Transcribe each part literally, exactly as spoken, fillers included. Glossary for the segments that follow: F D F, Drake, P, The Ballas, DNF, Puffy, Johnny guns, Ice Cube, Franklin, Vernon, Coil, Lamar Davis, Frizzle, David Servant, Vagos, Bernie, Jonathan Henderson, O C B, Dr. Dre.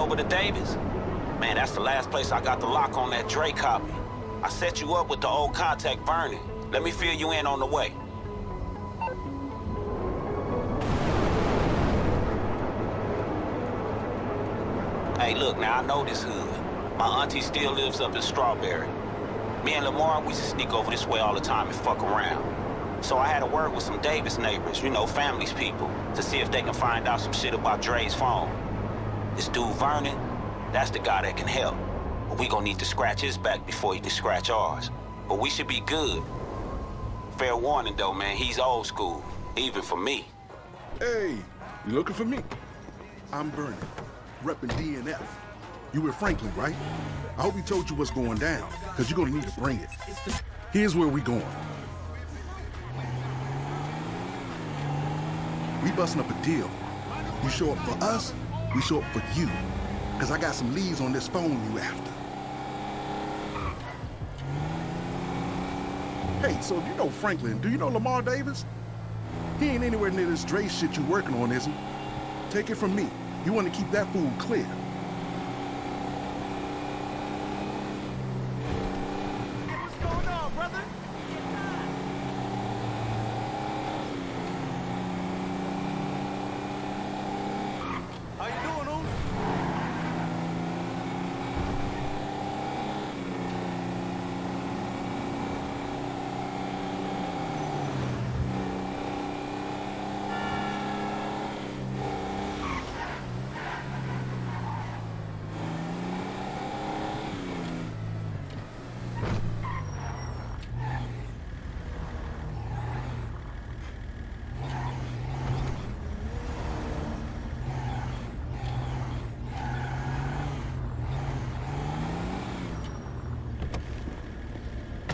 over to Davis? Man, that's the last place I got the lock on that Dre copy. I set you up with the old contact, Vernon. Let me fill you in on the way. Hey, look, now I know this hood. My auntie still lives up in Strawberry. Me and Lamar, we used to sneak over this way all the time and fuck around. So I had a word with some Davis neighbors, you know, family's people, to see if they can find out some shit about Dre's phone. This dude Vernon, that's the guy that can help. But we gonna need to scratch his back before he can scratch ours. But we should be good. Fair warning though, man, he's old school, even for me. Hey, you looking for me? I'm Bernie, reppin' D N F. You with Franklin, right? I hope he told you what's going down, because you're going to need to bring it. Here's where we going. We busting up a deal. You show up for us, we show up for you. Because I got some leads on this phone you after. Hey, so you know Franklin, do you know Lamar Davis? He ain't anywhere near this Dre shit you working on, is he? Take it from me. You want to keep that fool clear.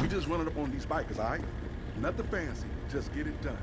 Just running up on these bikers, all right? Nothing fancy, just get it done.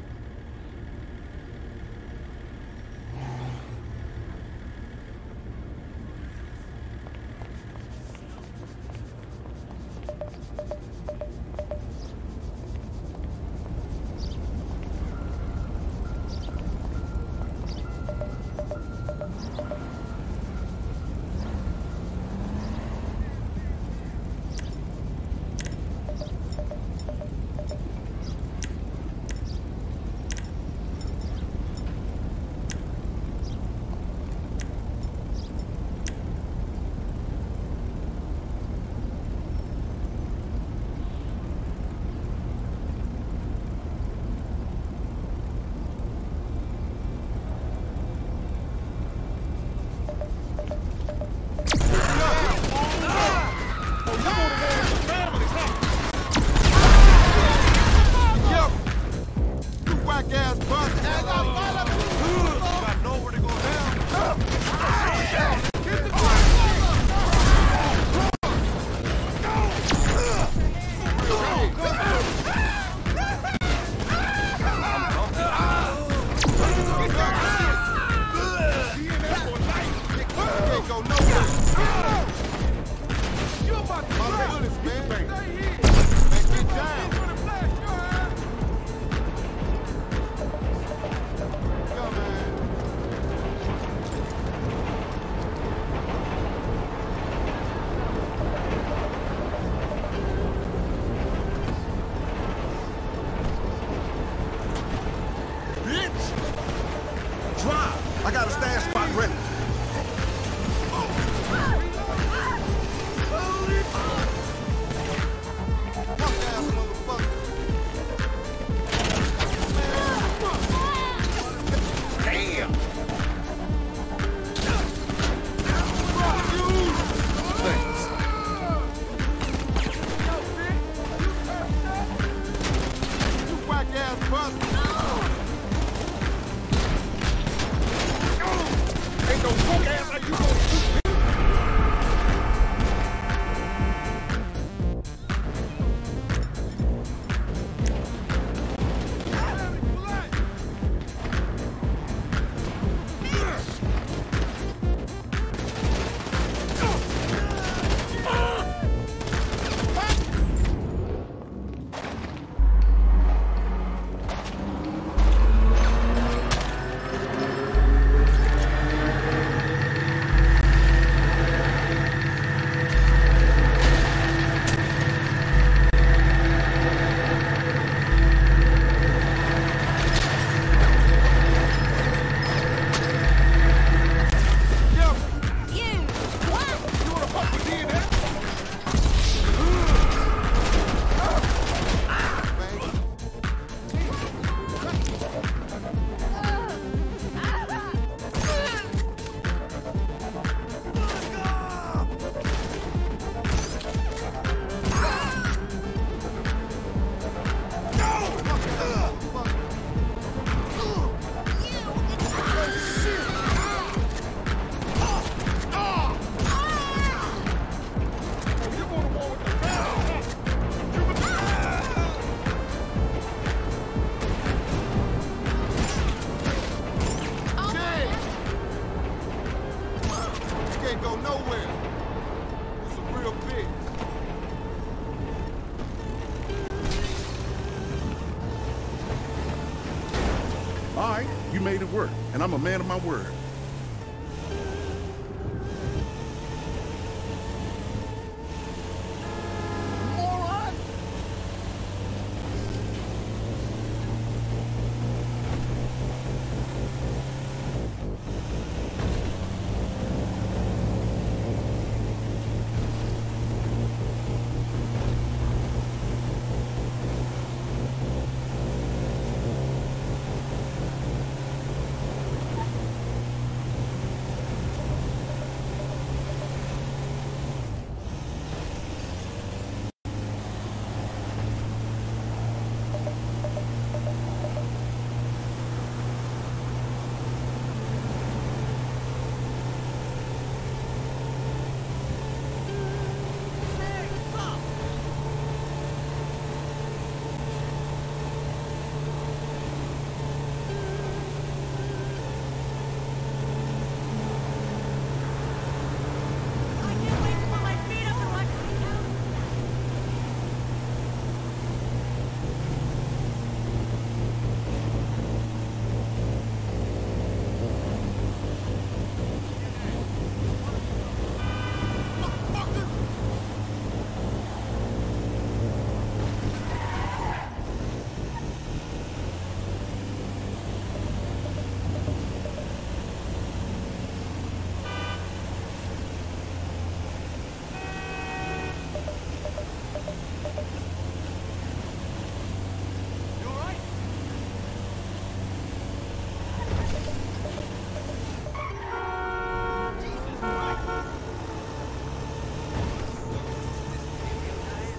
made it work, and I'm a man of my word.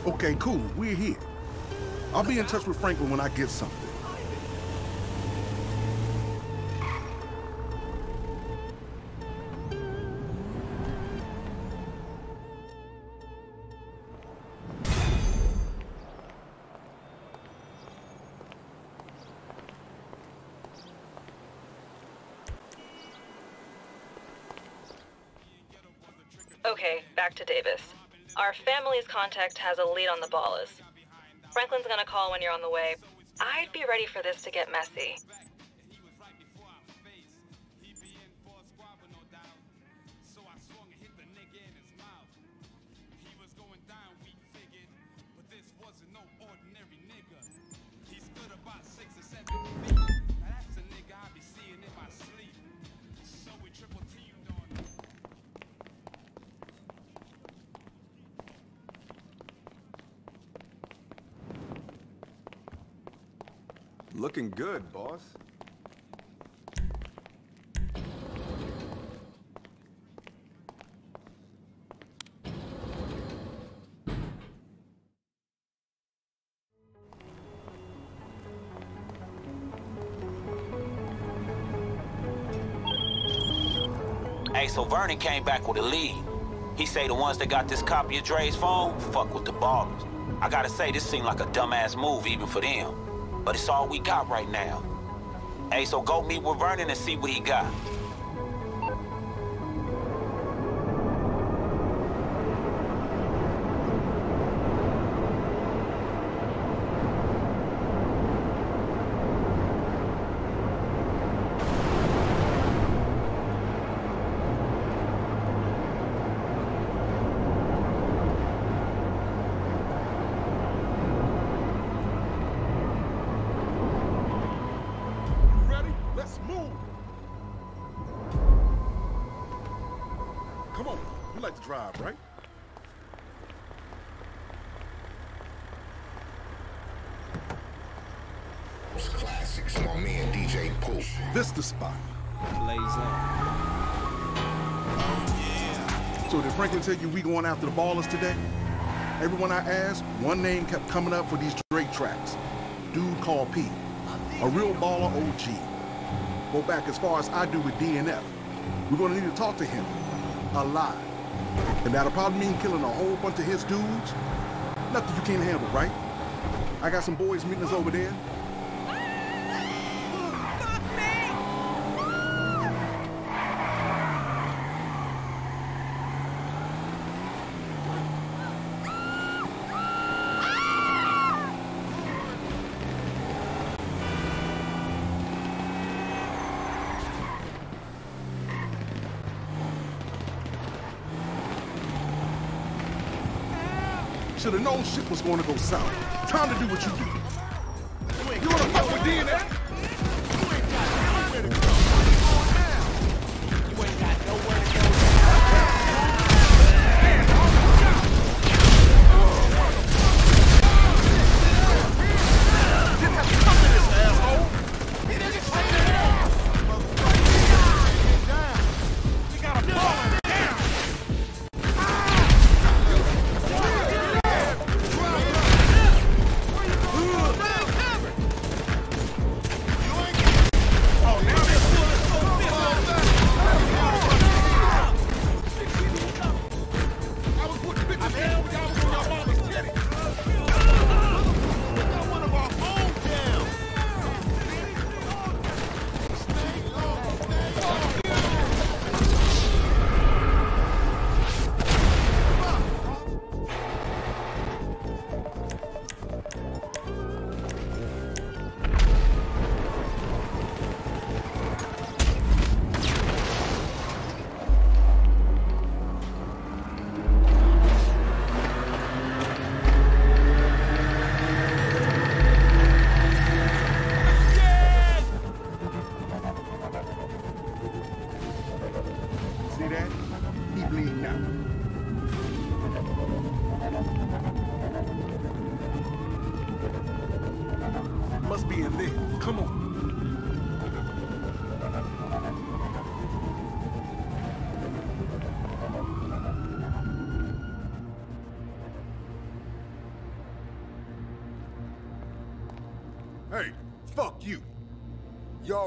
Okay, cool. We're here. I'll be in touch with Franklin when I get something. Okay, back to Davis. Our family's contact has a lead on the Ballas. Franklin's gonna call when you're on the way. I'd be ready for this to get messy. Looking good, boss. Hey, so Vernon came back with a lead. He say the ones that got this copy of Dre's phone fuck with the Ballers. I gotta say, this seemed like a dumbass move even for them. But it's all we got right now. Hey, so go meet with Vernon and see what he got. Drive, right? Classics on me and D J Pool. This the spot. Blaze up. Oh, yeah. So did Franklin tell you we going after the Ballers today? Everyone I asked, one name kept coming up for these Drake tracks. Dude called P. A real baller O G. Go back as far as I do with D N F. We're gonna need to talk to him. A lot. And that'll probably mean killing a whole bunch of his dudes. Nothing you can't handle, right? I got some boys meeting us over there. Should have known shit was going to go south. Time to do what you do. You want to fuck with D N F? You ain't got nowhere to go. You ain't got nowhere to go. Man, oh, didn't have to come to this, asshole. He didn't say that. We got a ball in there.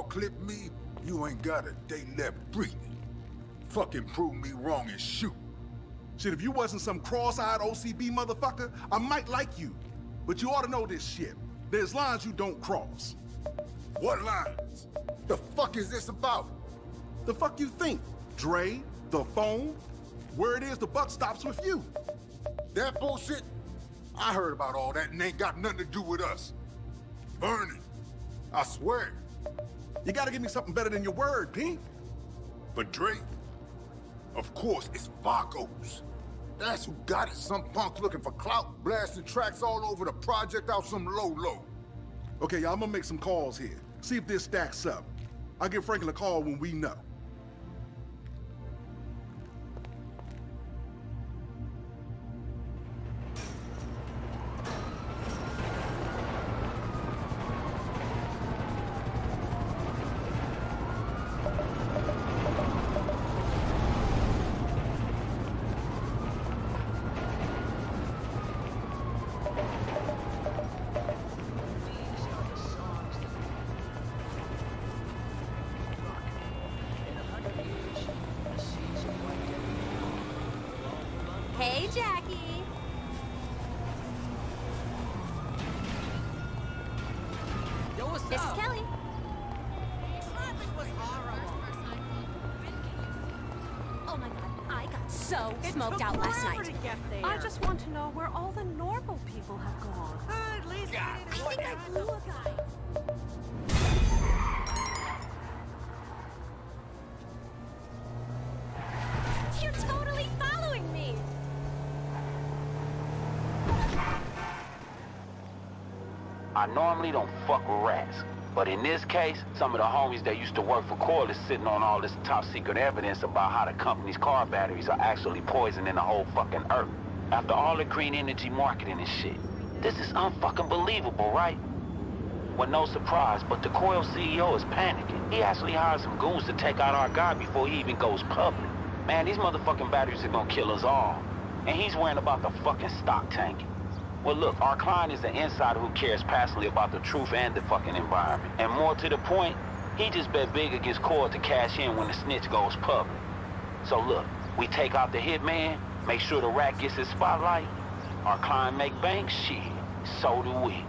Clip me, you ain't got a day left breathing. Fucking prove me wrong and shoot. Shit, if you wasn't some cross-eyed O C B motherfucker, I might like you. But you ought to know this shit. There's lines you don't cross. What lines? The fuck is this about? The fuck you think? Dre, the phone? Where it is, the buck stops with you. That bullshit? I heard about all that and ain't got nothing to do with us. Vernon, I swear. You gotta give me something better than your word, P. For Drake, of course, it's Vagos. That's who got it. Some punk looking for clout, blasting tracks all over the project out some low-low. Okay, y'all, I'm gonna make some calls here. See if this stacks up. I'll give Franklin a call when we know. I normally don't fuck with rats, but in this case, some of the homies that used to work for Coil is sitting on all this top secret evidence about how the company's car batteries are actually poisoning the whole fucking earth. After all the green energy marketing and shit, this is unfucking believable, right? Well, no surprise, but the Coil C E O is panicking. He actually hired some goons to take out our guy before he even goes public. Man, these motherfucking batteries are gonna kill us all. And he's worrying about the fucking stock tanking. Well, look, our client is an insider who cares passionately about the truth and the fucking environment. And more to the point, he just bet big against Coil to cash in when the snitch goes public. So look, we take out the hitman, make sure the rat gets his spotlight. Our client make bank? Shit, so do we.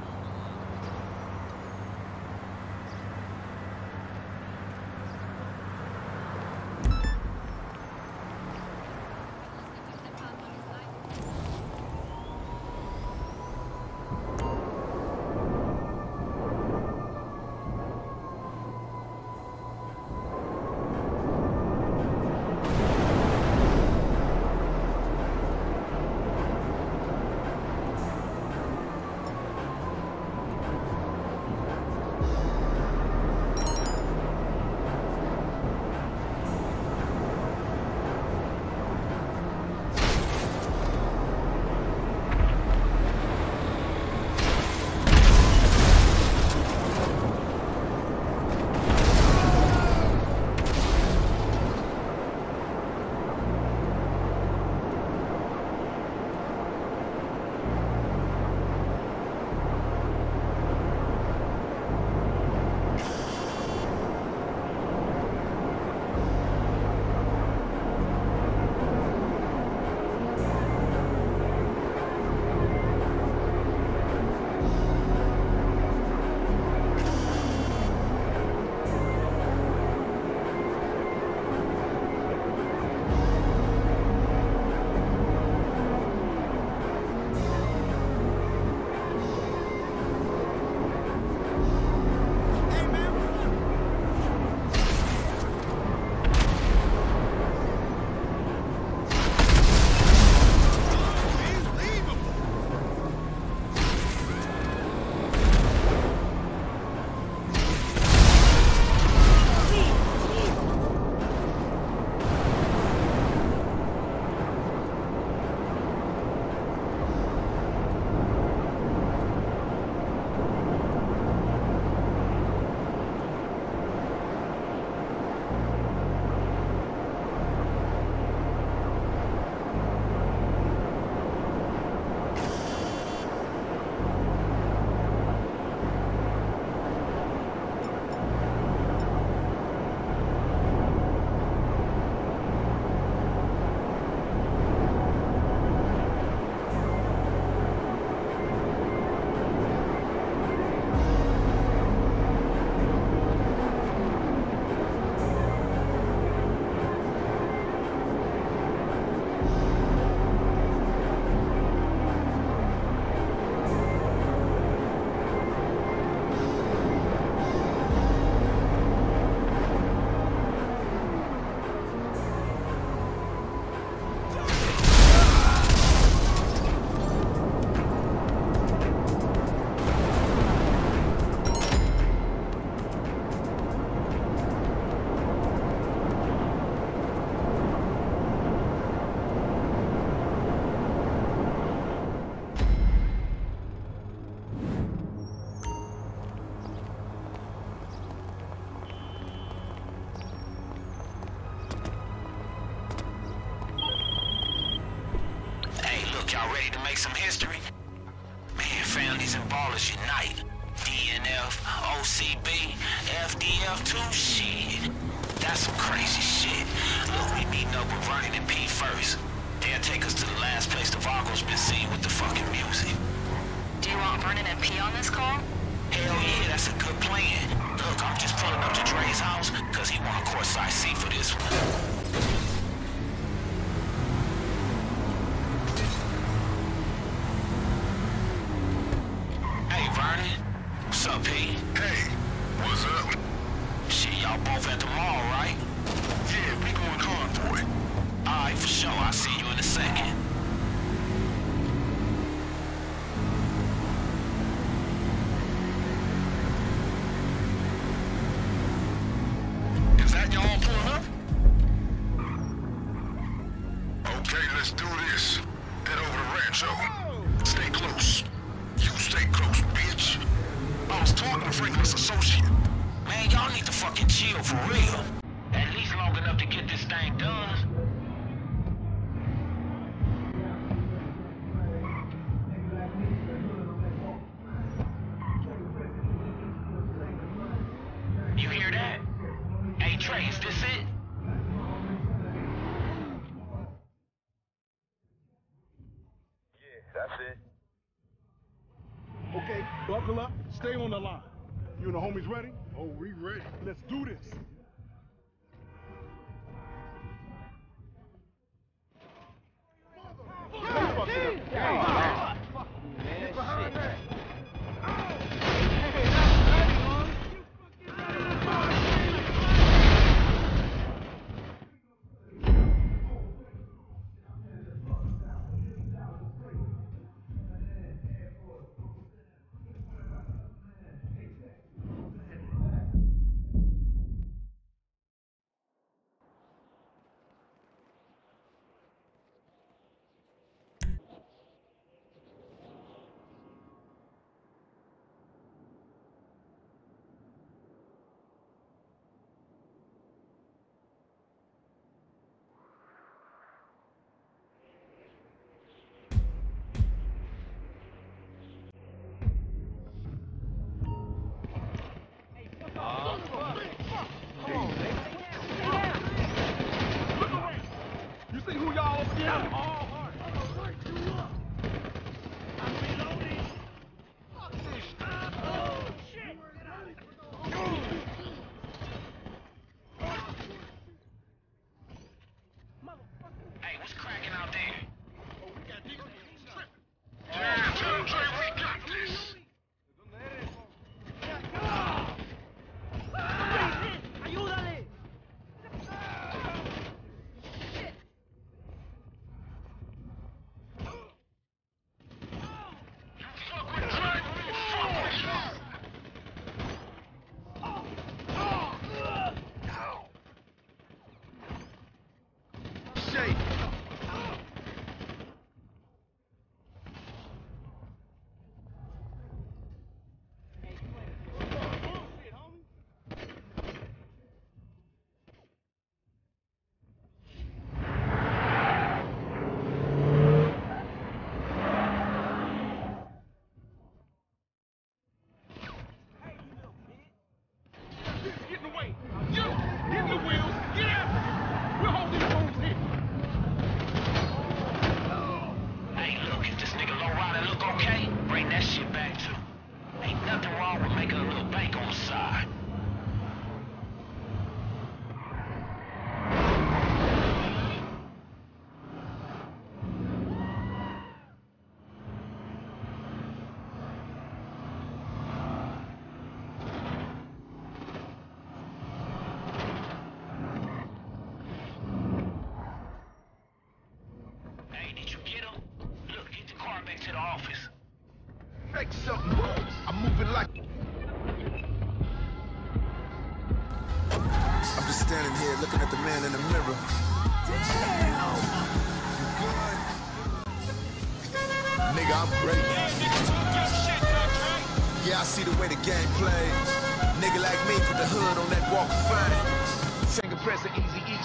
Look, y'all ready to make some history? Man, families and ballers unite. D N F, O C B, F D F two, shit. That's some crazy shit. Look, we meeting up with Vernon and P first. They'll take us to the last place the Vagos been seen with the fucking music. Do you want Vernon and P on this call? Hell yeah, that's a good plan. Look, I'm just pulling up to Dre's house, cause he want a courtside seat for this one. Hey, what's up? Shit, y'all both at the mall, right? Yeah, we going convoy. Alright, for sure. I'll see you in a second. Is that y'all pulling up? Okay, let's do this. Head over to Rancho. Stay close. You stay close, bitch. I was talking to Franklin's associate. Man, y'all need to fucking chill for real. At least long enough to get this thing done. You hear that? Hey, Trey, is this it? Yeah, that's it. Okay, buckle up, stay on the line. You and the homies ready? Oh, we ready. Let's do this.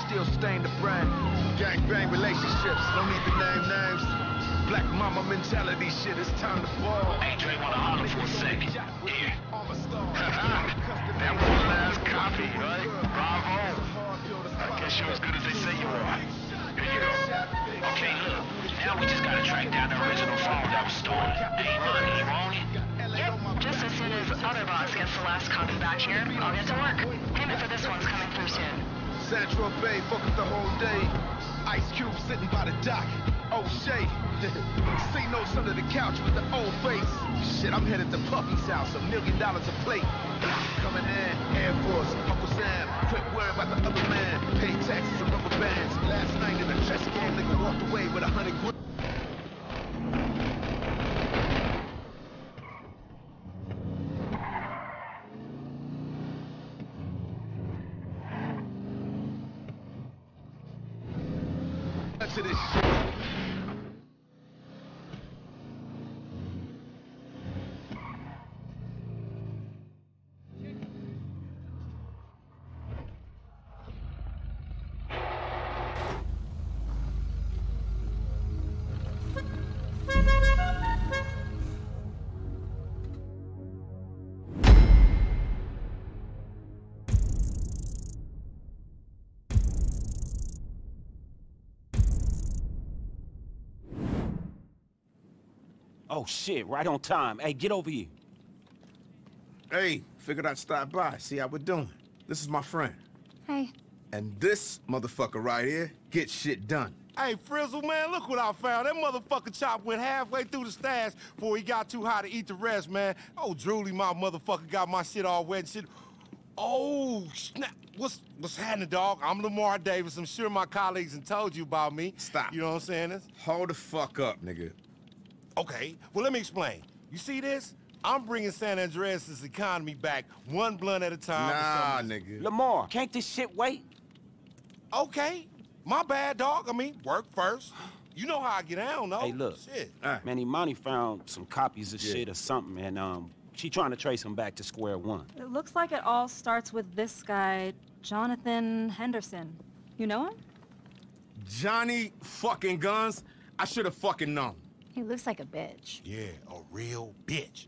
Still stain the brand. Gang bang relationships, no need to name names. Black mama mentality shit, it's time to fall. Hey, Drake, wanna holler for a second. Yeah. That was the last copy, right? Bravo. I guess you're as good as they say you are. Here you go. Okay, look. Now we just gotta track down the original phone that was stolen. Ain't money, wrong? Yep. Just as soon as Autobots gets the last copy back here, I'll get to work. Payment for this one's coming through soon. Central Bay, fuck up the whole day. Ice Cube sitting by the dock. O'Shea. Say no son of the couch with the old face. Shit, I'm headed to Puffy's house. A million dollars a plate. Coming in, Air Force, Uncle Sam. Quit worrying about the other man. Pay taxes and rubber bands. Last night in the chess game, nigga walked away with a hundred grand. To this shit. Oh, shit, right on time. Hey, get over here. Hey, figured I'd stop by, see how we're doing. This is my friend. Hey. And this motherfucker right here gets shit done. Hey, Frizzle, man, look what I found. That motherfucker Chop went halfway through the stash before he got too high to eat the rest, man. Oh, Drooly, my motherfucker got my shit all wet and shit. Oh, snap. What's, what's happening, dog? I'm Lamar Davis. I'm sure my colleagues done told you about me. Stop. You know what I'm saying? This? Hold the fuck up, nigga. Okay, well, let me explain. You see this? I'm bringing San Andreas' economy back one blunt at a time. Nah, nigga. Lamar, can't this shit wait? Okay. My bad, dog. I mean, work first. You know how I get down, though. Hey, look. Shit. Right. Man, Imani found some copies of yeah. shit or something, and um, she trying to trace them back to square one. It looks like it all starts with this guy, Jonathan Henderson. You know him? Johnny fucking Guns? I should have fucking known. He looks like a bitch. Yeah, a real bitch.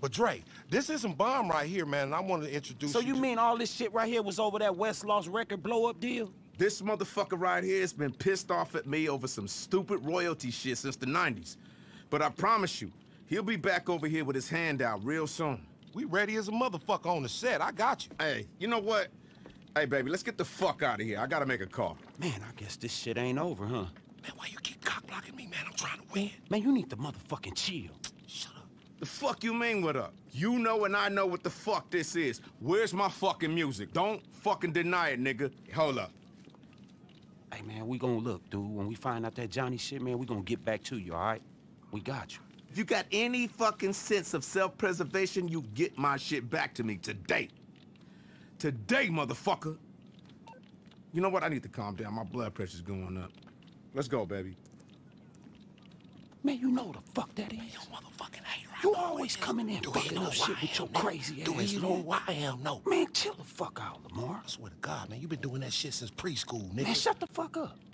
But Dre, this isn't bomb right here, man, and I wanted to introduce so you So you mean all this shit right here was over that West Lost record blow-up deal? This motherfucker right here has been pissed off at me over some stupid royalty shit since the nineties. But I promise you, he'll be back over here with his hand out real soon. We ready as a motherfucker on the set. I got you. Hey, you know what? Hey, baby, let's get the fuck out of here. I gotta make a call. Man, I guess this shit ain't over, huh? Man, why you keep cock-blocking me, man? I'm trying to win. Man, you need to motherfucking chill. Shut up. The fuck you mean what up? You know and I know what the fuck this is. Where's my fucking music? Don't fucking deny it, nigga. Hold up. Hey, man, we gonna look, dude. When we find out that Johnny shit, man, we gonna get back to you, all right? We got you. If you got any fucking sense of self-preservation, you get my shit back to me today. Today, motherfucker. You know what? I need to calm down. My blood pressure's going up. Let's go, baby. Man, you know the fuck that is. You motherfucking hate right You always coming in fucking up shit with your crazy ass. Do as low I am, no. Man, chill the fuck out, Lamar. I swear to God, man, you been doing that shit since preschool, nigga. Man, shut the fuck up.